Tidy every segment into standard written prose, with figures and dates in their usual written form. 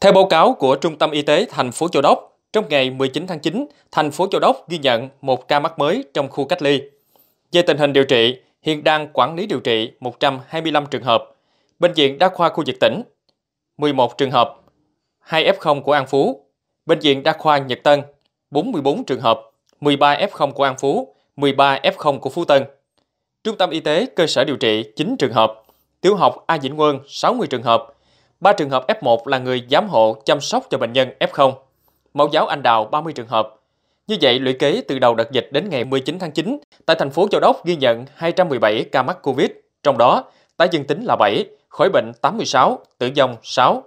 Theo báo cáo của Trung tâm Y tế thành phố Châu Đốc, trong ngày 19 tháng 9, thành phố Châu Đốc ghi nhận 1 ca mắc mới trong khu cách ly. Về tình hình điều trị, hiện đang quản lý điều trị 125 trường hợp. Bệnh viện đa khoa khu vực tỉnh 11 trường hợp, 2 F0 của An Phú. Bệnh viện đa khoa Nhật Tân 44 trường hợp, 13 F0 của An Phú, 13 F0 của Phú Tân. Trung tâm Y tế cơ sở điều trị 9 trường hợp, tiểu học A Dĩnh Nguân 60 trường hợp, 3 trường hợp F1 là người giám hộ chăm sóc cho bệnh nhân F0. Mẫu giáo Anh Đào 30 trường hợp. Như vậy, lũy kế từ đầu đợt dịch đến ngày 19 tháng 9, tại thành phố Châu Đốc ghi nhận 217 ca mắc Covid, trong đó tái dương tính là 7, khỏi bệnh 86, tử vong 6.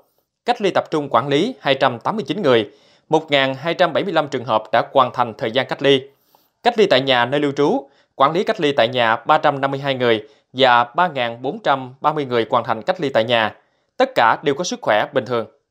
Cách ly tập trung quản lý 289 người, 1.275 trường hợp đã hoàn thành thời gian cách ly tại nhà nơi lưu trú, quản lý cách ly tại nhà 352 người và 3.430 người hoàn thành cách ly tại nhà. Tất cả đều có sức khỏe bình thường.